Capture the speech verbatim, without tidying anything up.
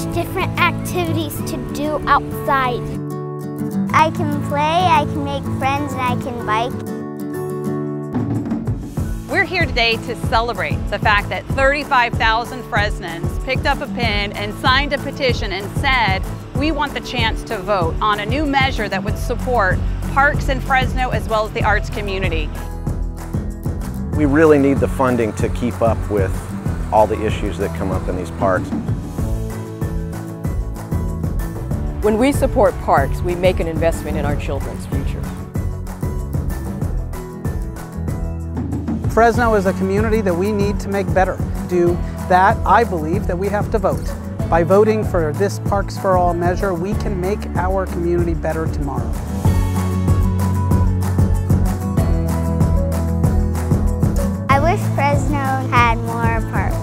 there's different activities to do outside. I can play, I can make friends, and I can bike. We're here today to celebrate the fact that thirty-five thousand Fresnans picked up a pen and signed a petition and said, we want the chance to vote on a new measure that would support parks in Fresno as well as the arts community. We really need the funding to keep up with all the issues that come up in these parks. When we support parks, we make an investment in our children's future. Fresno is a community that we need to make better. Do that, I believe that we have to vote. By voting for this Parks for All measure, we can make our community better tomorrow. I wish Fresno had more parks.